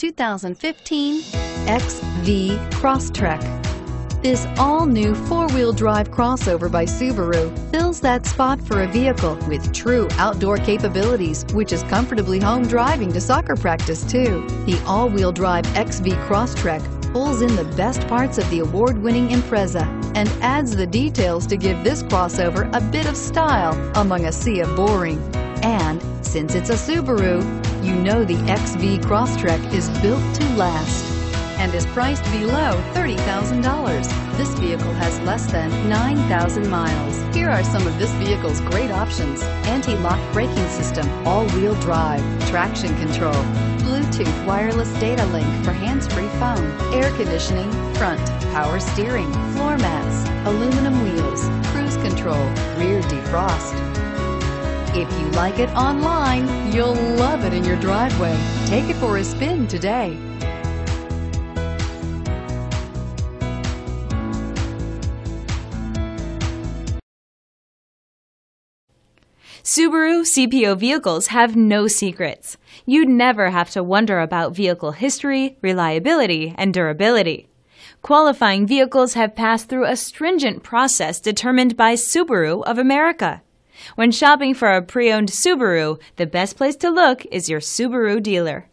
2015 XV Crosstrek. This all-new four-wheel drive crossover by Subaru fills that spot for a vehicle with true outdoor capabilities, which is comfortably home driving to soccer practice too. The all-wheel drive XV Crosstrek pulls in the best parts of the award-winning Impreza and adds the details to give this crossover a bit of style among a sea of boring. And since it's a Subaru, you know the XV Crosstrek is built to last and is priced below $30,000. This vehicle has less than 9,000 miles. Here are some of this vehicle's great options: anti-lock braking system, all-wheel drive, traction control, Bluetooth wireless data link for hands-free phone, air conditioning, front, power steering, floor mats, aluminum wheels, cruise control, rear defrost. If you like it online, you'll love it in your driveway. Take it for a spin today. Subaru CPO vehicles have no secrets. You'd never have to wonder about vehicle history, reliability, and durability. Qualifying vehicles have passed through a stringent process determined by Subaru of America. When shopping for a pre-owned Subaru, the best place to look is your Subaru dealer.